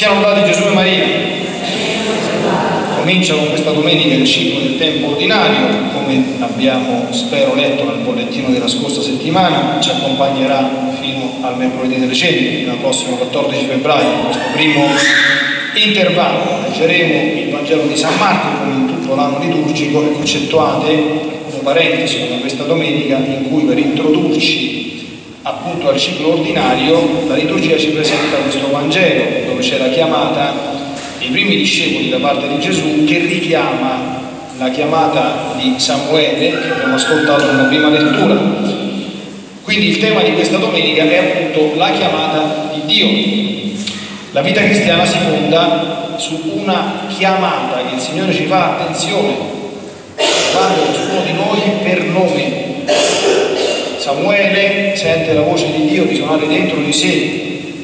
Siano lodati Gesù e Maria. Comincia con questa domenica il ciclo del tempo ordinario, come abbiamo spero letto nel bollettino della scorsa settimana, ci accompagnerà fino al mercoledì delle ceneri, fino al prossimo 14 febbraio, in questo primo intervallo. Leggeremo il Vangelo di San Marco come in tutto l'anno liturgico e concettuate alcune parentesi come questa domenica in cui per introdurci appunto al ciclo ordinario la liturgia ci presenta questo Vangelo dove c'è la chiamata dei primi discepoli da parte di Gesù che richiama la chiamata di Samuele che abbiamo ascoltato nella prima lettura. Quindi il tema di questa domenica è appunto la chiamata di Dio. La vita cristiana si fonda su una chiamata che il Signore ci fa, attenzione, quando ciascuno di noi per nome. Samuele sente la voce di Dio risuonare dentro di sé,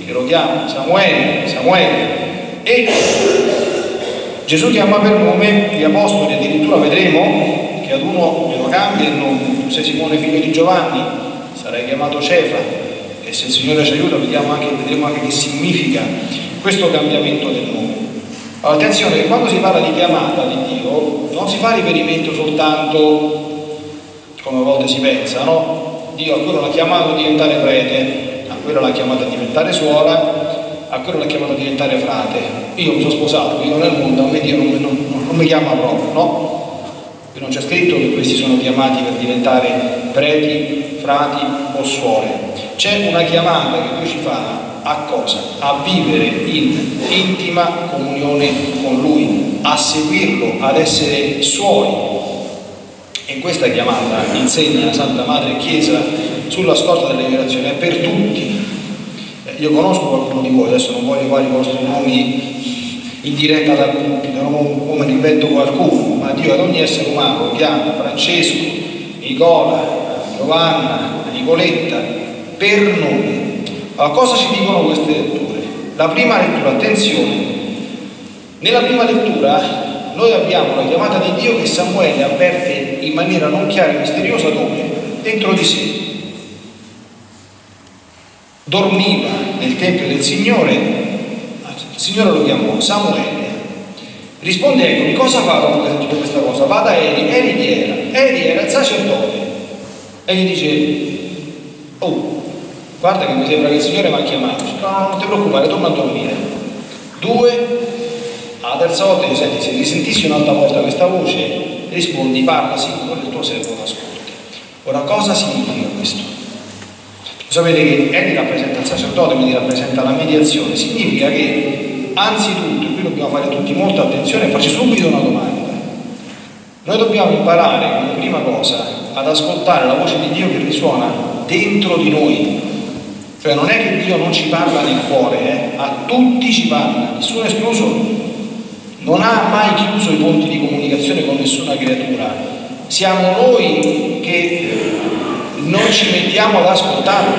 che lo chiama Samuele, Samuele, e Gesù chiama per nome gli apostoli, addirittura vedremo che ad uno glielo cambia il nome, tu sei Simone figlio di Giovanni, sarai chiamato Cefa, e se il Signore ci aiuta vedremo anche che significa questo cambiamento del nome. Allora, attenzione che quando si parla di chiamata di Dio non si fa riferimento soltanto, come a volte si pensa, no? Dio a quello l'ha chiamato a diventare prete, a quello l'ha chiamato a diventare suora, a quello l'ha chiamato a diventare frate. Io mi sono sposato, vivo nel mondo, a me Dio non mi chiama proprio, no? E non c'è scritto che questi sono chiamati per diventare preti, frati o suore. C'è una chiamata che Dio ci fa a cosa? A vivere in intima comunione con Lui, a seguirlo, ad essere suoi. E questa chiamata, insegna la Santa Madre Chiesa sulla scorta delle generazioni, è per tutti. Io conosco qualcuno di voi, adesso non voglio fare i vostri nomi in diretta dal pulpito, non me ne invento qualcuno, ma Dio ad ogni essere umano chiama Francesco, Nicola, Giovanna, Nicoletta, per nome. Allora, cosa ci dicono queste letture? La prima lettura, attenzione, nella prima lettura noi abbiamo la chiamata di Dio che Samuele avverte in maniera non chiara e misteriosa dove? Dentro di sé. Dormiva nel tempio del Signore, il Signore lo chiamò Samuele. Risponde, eccomi, cosa fa dopo questa cosa? Va da Eli era il sacerdote. E gli dice, oh, guarda che mi sembra che il Signore mi ha chiamato. No, non ti preoccupare, torna a dormire. La terza volta che senti, se risentissi un'altra volta questa voce, rispondi, parla sicuro, il tuo servo l'ascolta. Ora, cosa significa questo? Sapete che Eli rappresenta il sacerdote, quindi rappresenta la mediazione. Significa che, anzitutto, e qui dobbiamo fare tutti molta attenzione, faccio subito una domanda. Noi dobbiamo imparare, come prima cosa, ad ascoltare la voce di Dio che risuona dentro di noi. Cioè, non è che Dio non ci parla nel cuore, a tutti ci parla, nessuno escluso. Non ha mai chiuso i ponti di comunicazione con nessuna creatura. Siamo noi che non ci mettiamo ad ascoltarlo,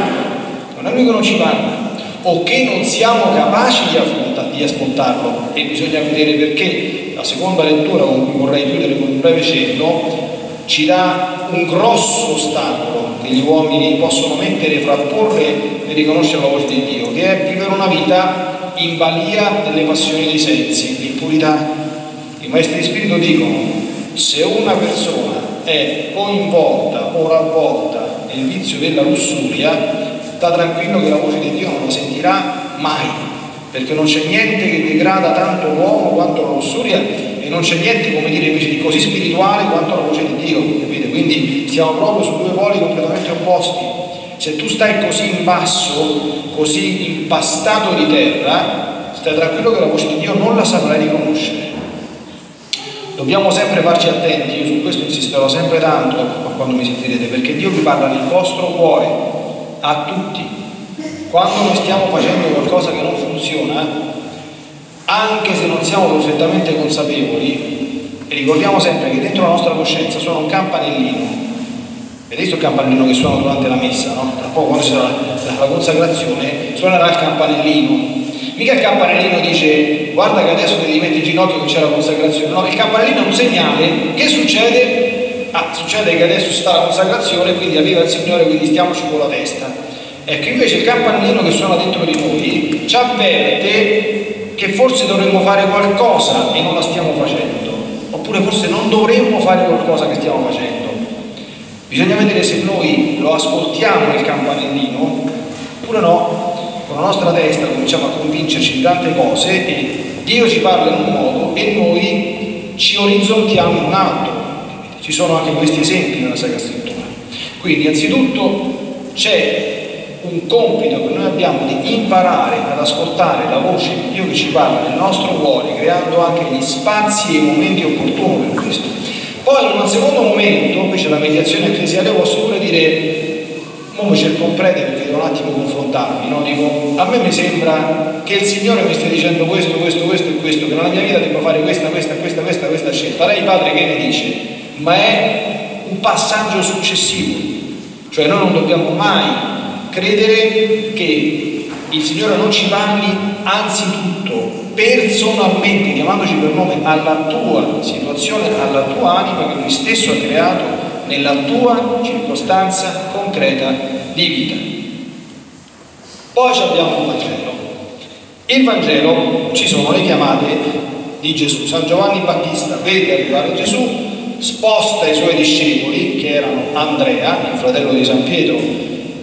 non è lui che non ci parla, o che non siamo capaci di ascoltarlo, e bisogna vedere perché. La seconda lettura, con cui vorrei chiudere con un breve cenno, ci dà un grosso ostacolo che gli uomini possono mettere, frapporre e riconoscere la voce di Dio, che è vivere una vita in balia delle passioni dei sensi, l'impurità. I maestri di spirito dicono, se una persona è coinvolta o ravvolta nel vizio della lussuria, sta tranquillo che la voce di Dio non la sentirà mai, perché non c'è niente che degrada tanto l'uomo quanto la lussuria, e non c'è niente, come dire, invece di così spirituale quanto la voce di Dio, capite? Quindi siamo proprio su due poli completamente opposti. Se tu stai così in basso, così impastato di terra, stai tranquillo che la voce di Dio non la saprai riconoscere. Dobbiamo sempre farci attenti, io su questo insisterò sempre tanto quando mi sentirete, perché Dio vi parla nel vostro cuore, a tutti. Quando noi stiamo facendo qualcosa che non funziona, anche se non siamo perfettamente consapevoli, ricordiamo sempre che dentro la nostra coscienza suona un campanellino. Vedete il campanellino che suona durante la messa, no? Tra poco, quando c'è la consacrazione, suonerà il campanellino. Mica il campanellino dice, guarda che adesso ti devi mettere in ginocchio che c'è la consacrazione. No, il campanellino è un segnale. Che succede? Ah, succede che adesso sta la consacrazione, quindi arriva il Signore, quindi stiamoci con la testa. Ecco, invece il campanellino che suona dentro di noi ci avverte che forse dovremmo fare qualcosa e non la stiamo facendo, oppure forse non dovremmo fare qualcosa che stiamo facendo. Bisogna vedere se noi lo ascoltiamo il campanellino oppure no. Con la nostra testa cominciamo a convincerci di tante cose e Dio ci parla in un modo e noi ci orizzontiamo in un altro. Ci sono anche questi esempi nella Sacra Scrittura. Quindi anzitutto c'è un compito che noi abbiamo di imparare ad ascoltare la voce di Dio che ci parla nel nostro cuore, creando anche gli spazi e i momenti opportuni per questo. Poi in un secondo momento, invece la mediazione ecclesiale, posso pure dire, mo cerco un prete perché devo un attimo confrontarmi, no? Dico, a me mi sembra che il Signore mi stia dicendo questo e questo, che nella mia vita devo fare questa scelta. Lei padre che ne dice? Ma è un passaggio successivo, cioè noi non dobbiamo mai credere che il Signore non ci parli anzitutto personalmente, chiamandoci per nome alla tua situazione, alla tua anima che lui stesso ha creato nella tua circostanza concreta di vita. Poi abbiamo il Vangelo. Il Vangelo ci sono le chiamate di Gesù. San Giovanni Battista vede arrivare Gesù, sposta i suoi discepoli che erano Andrea, il fratello di San Pietro,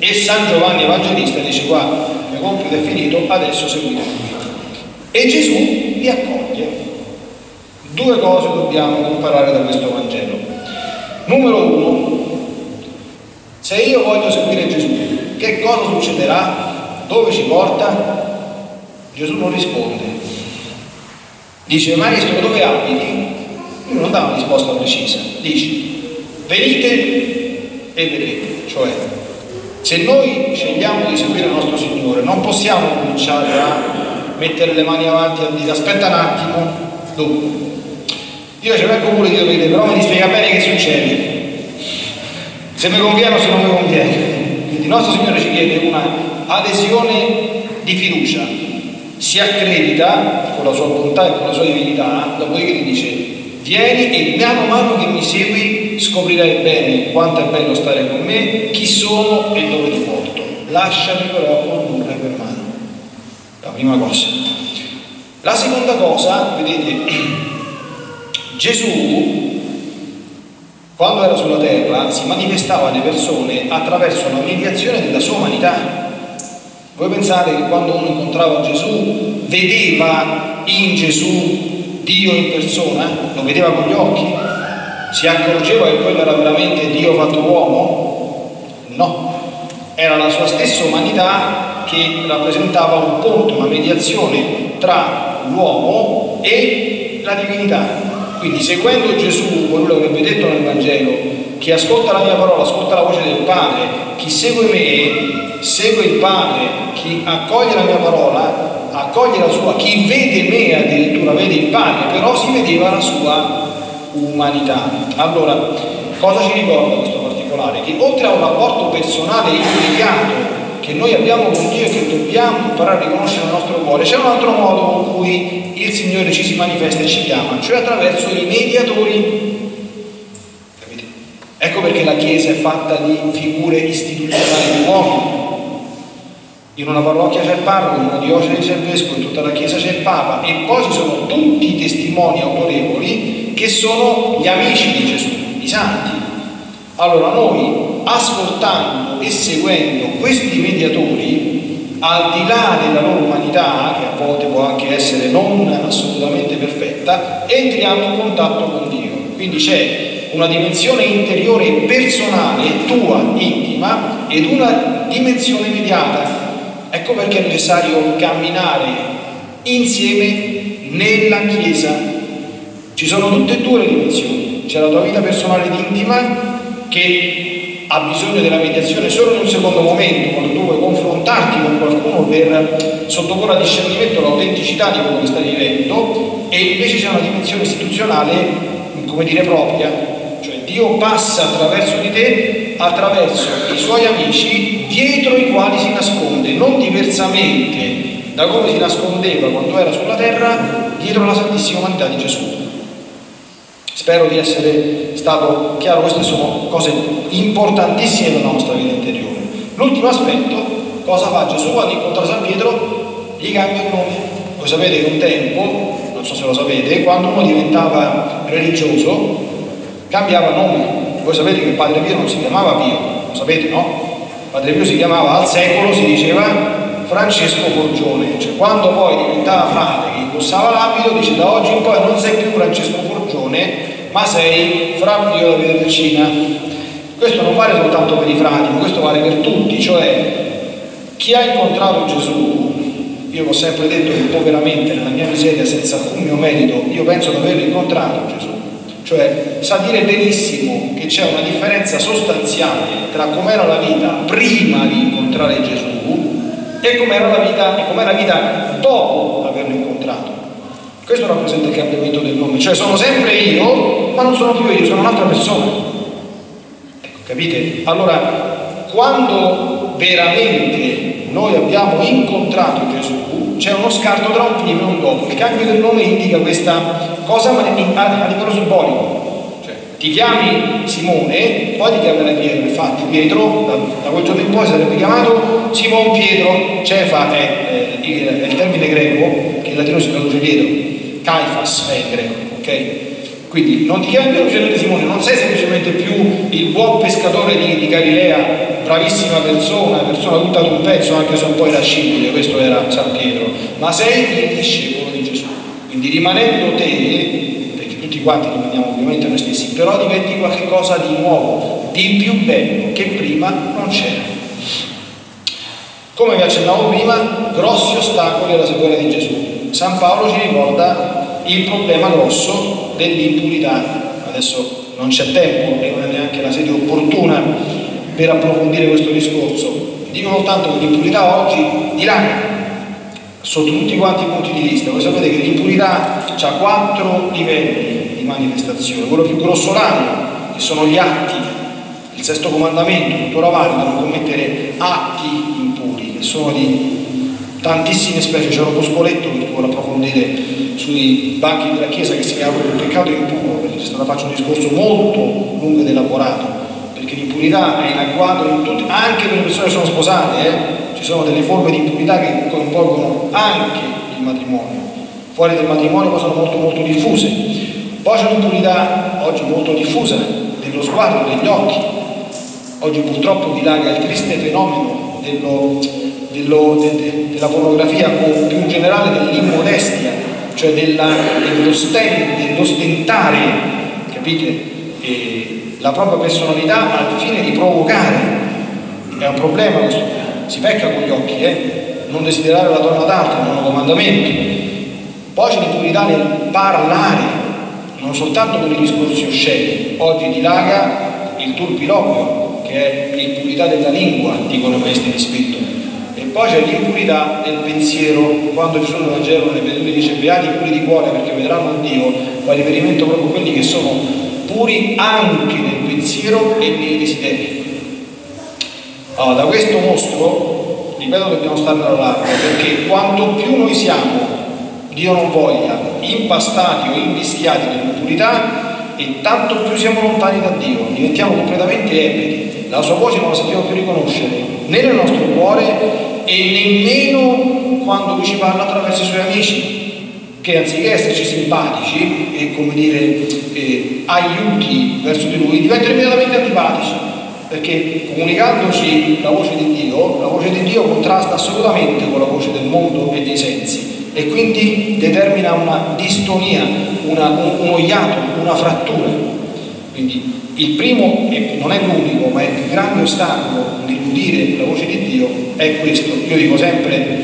e San Giovanni Evangelista, e dice: guarda, il mio compito è finito, adesso seguite. E Gesù li accoglie. Due cose dobbiamo imparare da questo Vangelo. Numero uno, se io voglio seguire Gesù, che cosa succederà? Dove ci porta? Gesù non risponde. Dice: maestro, dove abiti? Lui non dà una risposta precisa. Dice: venite e vedrete. Cioè, se noi scegliamo di seguire il nostro Signore, non possiamo cominciare a mettere le mani avanti e dire: aspetta un attimo, dopo io ci vengo pure, io vedo, però mi spiega bene che succede, se mi conviene o se non mi conviene. Quindi il nostro Signore ci chiede una adesione di fiducia, si accredita con la sua bontà e con la sua divinità, dopodiché gli dice: vieni e piano mano che mi segui scoprirai bene quanto è bello stare con me, chi sono e dove ti porto, lasciami però condurre per mano. La prima cosa. La seconda cosa, vedete, Gesù quando era sulla terra si manifestava alle persone attraverso la mediazione della sua umanità. Voi pensate che quando uno incontrava Gesù vedeva in Gesù Dio in persona? Lo vedeva con gli occhi? Si accorgeva che quello era veramente Dio fatto uomo? No, era la sua stessa umanità che rappresentava un ponte, una mediazione tra l'uomo e la divinità. Quindi seguendo Gesù, quello che vi ho detto nel Vangelo, chi ascolta la mia parola ascolta la voce del Padre, chi segue me segue il Padre, chi accoglie la mia parola accoglie la sua, chi vede me addirittura vede il Padre, però si vedeva la sua umanità. Allora, cosa ci ricorda questo particolare? Che oltre a un rapporto personale immediato che noi abbiamo con Dio e che dobbiamo imparare a riconoscere nel nostro cuore, c'è un altro modo con cui il Signore ci si manifesta e ci chiama, cioè attraverso i mediatori. Capite? Ecco perché la Chiesa è fatta di figure istituzionali di uomini. In una parrocchia c'è il parroco, in una diocesi c'è il vescovo, in tutta la Chiesa c'è il Papa, e poi ci sono tutti i testimoni autorevoli che sono gli amici di Gesù, i santi. Allora noi, ascoltando e seguendo questi mediatori, al di là della loro umanità, che a volte può anche essere non assolutamente perfetta, entriamo in contatto con Dio. Quindi c'è una dimensione interiore personale, tua, intima, ed una dimensione mediata. Ecco perché è necessario camminare insieme nella Chiesa. Ci sono tutte e due le dimensioni. C'è la tua vita personale ed intima che ha bisogno della mediazione solo in un secondo momento, quando tu vuoi confrontarti con qualcuno per sottoporre a discernimento l'autenticità di quello che stai vivendo, e invece c'è una dimensione istituzionale, come dire, propria, cioè Dio passa attraverso di te, attraverso i suoi amici, dietro i quali si nasconde, non diversamente da come si nascondeva quando era sulla terra, dietro la Santissima Umanità di Gesù. Spero di essere stato chiaro, queste sono cose importantissime per la nostra vita interiore. L'ultimo aspetto, cosa fa Gesù quando incontra San Pietro? Gli cambia il nome. Voi sapete che un tempo, non so se lo sapete, quando uno diventava religioso cambiava nome. Voi sapete che il Padre Pio non si chiamava Pio, lo sapete, no? Il Padre Pio si chiamava, al secolo si diceva, Francesco Forgione. Cioè, quando poi diventava frate che indossava l'abito, dice: da oggi in poi non sei più Francesco Forgione, ma sei Fra Pio della Pietrelcina. Questo non vale soltanto per i frati, ma questo vale per tutti. Cioè, chi ha incontrato Gesù, io ho sempre detto che un po' veramente nella mia miseria, senza alcun mio merito, io penso di averlo incontrato Gesù. Cioè, sa dire benissimo che c'è una differenza sostanziale tra com'era la vita prima di incontrare Gesù e com'era la vita, dopo averlo incontrato. Questo rappresenta il cambiamento del nome. Cioè, sono sempre io, ma non sono più io, sono un'altra persona. Ecco, capite? Allora, quando veramente noi abbiamo incontrato Gesù, c'è uno scarto tra un prima e un dopo. Il cambio del nome indica questa cosa, ma a livello simbolico. Cioè, ti chiami Simone, poi ti chiamerai Pietro. Infatti Pietro, da quel giorno in poi, sarebbe chiamato Simon Pietro. Cefa è il termine greco, che in latino si traduce Pietro. Caifas è in greco, ok? Quindi non ti chiami più semplicemente Simone, non sei semplicemente più il buon pescatore di Galilea, bravissima persona, persona tutta ad un pezzo, anche se un po' irascibile, questo era San Pietro, ma sei il discepolo di Gesù. Quindi rimanendo te, perché tutti quanti rimaniamo ovviamente noi stessi, però diventi qualcosa di nuovo, di più bello, che prima non c'era. Come vi accennavo prima, grossi ostacoli alla seguace di Gesù. San Paolo ci ricorda il problema grosso dell'impunità. Adesso non c'è tempo e non è neanche la sede opportuna per approfondire questo discorso. Dico soltanto che l'impunità oggi dilana sotto tutti quanti i punti di vista. Voi sapete che l'impunità ha 4 livelli di manifestazione. Quello più grossolano, che sono gli atti. Il sesto comandamento, tuttora valido, non commettere atti impuri, che sono di tantissime specie. C'è un boscoletto che vuole approfondire sui banchi della Chiesa, che si chiama il peccato impuro, perché se la faccio un discorso molto lungo ed elaborato, perché l'impunità è in agguato in tutti, anche per le persone che sono sposate, ci sono delle forme di impunità che coinvolgono anche il matrimonio. Fuori del matrimonio poi sono molto diffuse. Poi c'è l'impunità oggi molto diffusa dello sguardo, degli occhi. Oggi purtroppo dilaga il triste fenomeno della pornografia, o più in generale dell'immodestia, cioè dell'ostentare, capite? La propria personalità al fine di provocare. È un problema questo, si pecca con gli occhi, non desiderare la donna d'altro, non è un comandamento. Poi c'è l'impunità nel parlare, non soltanto con i discorsi osceni. Oggi dilaga il turpiloquio, che è l'impurità della lingua, dicono i maestri di spirito. E poi c'è l'impurità del pensiero. Quando Gesù nel Vangelo dice: beati puri di cuore, perché vedranno Dio, fa riferimento proprio a quelli che sono puri anche nel pensiero e nei desideri. Allora, da questo mostro, ripeto, dobbiamo stare alla larga, perché quanto più noi siamo, Dio non voglia, impastati o invischiati nell'impurità, e tanto più siamo lontani da Dio, diventiamo completamente ebeti, la sua voce non la sappiamo più riconoscere né nel nostro cuore, e nemmeno quando lui ci parla attraverso i suoi amici, che anziché esserci simpatici e, come dire, aiuti verso di lui, diventano immediatamente antipatici, perché comunicandoci la voce di Dio, la voce di Dio contrasta assolutamente con la voce del mondo e dei sensi, e quindi determina una distonia, uno iato, una frattura. Quindi il primo, e non è l'unico, ma è il più grande ostacolo nell'udire la voce di Dio, è questo. Io dico sempre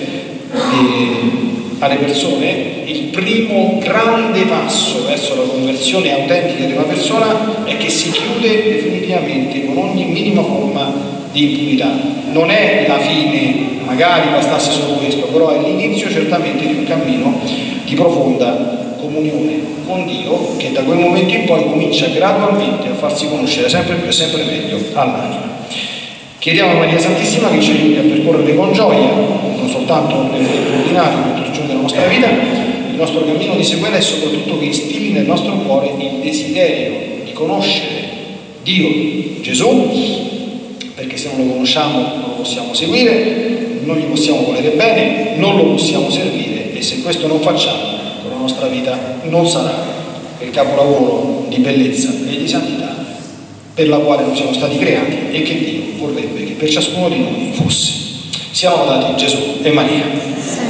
alle persone: il primo grande passo verso la conversione autentica di una persona è che si chiude definitivamente con ogni minima forma di impunità. Non è la fine, magari bastasse solo questo, però è l'inizio certamente di un cammino di profonda comunione con Dio, che da quel momento in poi comincia gradualmente a farsi conoscere sempre più e sempre meglio all'anima. Chiediamo a Maria Santissima che ci aiuti a percorrere con gioia, non soltanto nel tempo ordinario, ma tutti i giorni della nostra vita, il nostro cammino di seguire, e soprattutto che istivi nel nostro cuore il desiderio di conoscere Dio, Gesù, perché se non lo conosciamo non lo possiamo seguire, non gli possiamo volere bene, non lo possiamo servire e seguire. se questo non facciamo, la nostra vita non sarà il capolavoro di bellezza e di santità per la quale non siamo stati creati e che Dio vorrebbe che per ciascuno di noi fosse. Siamo dati Gesù e Maria.